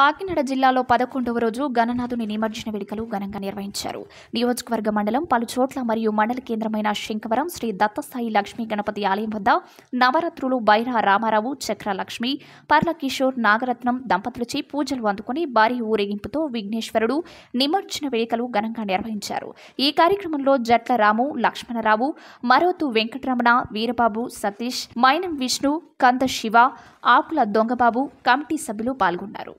కాకినాడ జిల్లాలో 11వ రోజు గణనాథుని నిమజ్జన వేడుకలు ఘనంగా నిర్వహించారు. నియోజకవర్గ మండలం పలుచోట్ల మరియు మండల కేంద్రమైన శంకవరం శ్రీ దత్తసాయి లక్ష్మీ గణపతి ఆలయం వద్ద నవరత్రులు బైరా రామారావు, చక్ర లక్ష్మి, పర్ల కిషోర్, నాగరత్నం దంపతులచే పూజలు అందుకుని భారీ ఊరేగింపుతో విఘ్నేశ్వరుడు నిమజ్జన వేడుకలు ఘనంగా నిర్వహించారు. ఈ కార్యక్రమంలో జట్ల రాము, లక్ష్మణరావు, మరోతు వెంకటరమణ, వీరబాబు, సతీష్, మైనం విష్ణు, కంద శివ, ఆకుల దొంగబాబు కమిటీ సభ్యులు పాల్గొన్నారు.